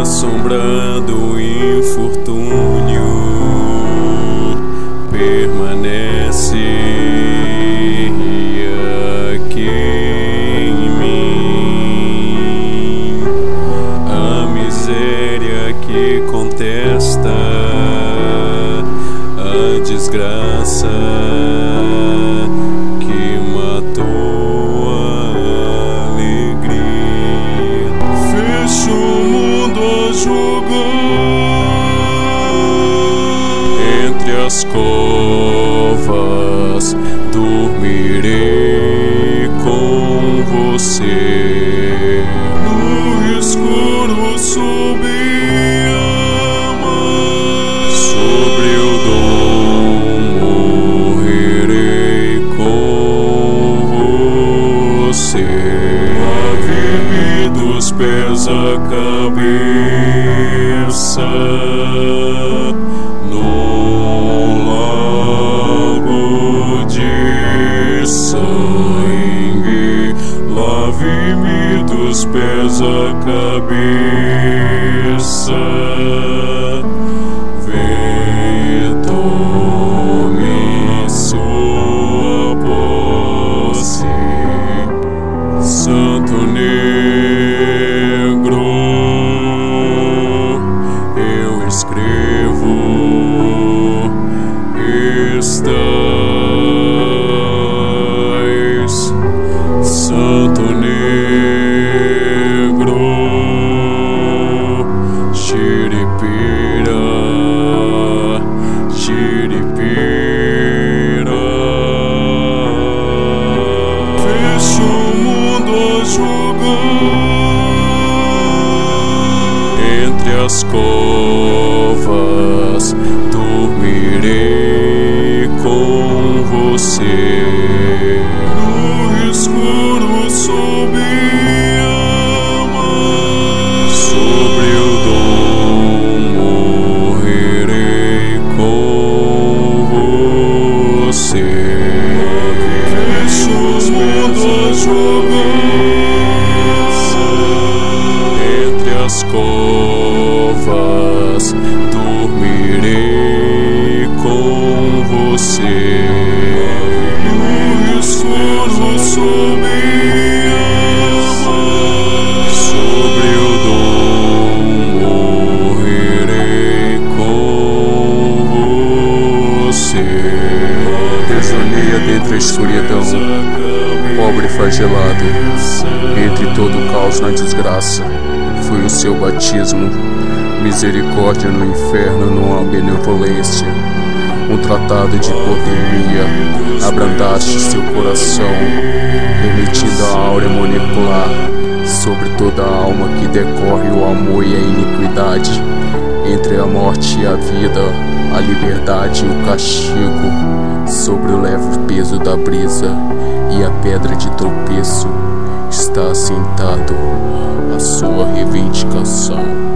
assombrando o infortúnio permanece aqui em mim. A miséria que contesta a desgraça as covas, dormirei com você. No escuro subi a mão, sobre o dom morrerei com você. Lave-me dos pés à cabeça de sangue, lave-me dos pés à cabeça, vem, tome sua posse, Santo Negro, eu escrevo esta. Santo Negro, xiripira, xiripira. Fecho o mundo a julgar. Entre as covas dormirei com você. No escuro sob a mão, sobre o dom morrerei com você. Fecho os mundos jogar, entre as covas dormirei com você. No escuro sob entre a escuridão, pobre e flagelado, entre todo o caos na desgraça, foi o seu batismo, misericórdia no inferno, numa benevolência, um tratado de hipotermia, abrandaste seu coração, emitindo a áurea molecular sobre toda a alma que decorre o amor e a iniquidade, entre a morte e a vida, a liberdade e o castigo, sobre o leve peso da brisa e a pedra de tropeço está assentado a sua reivindicação.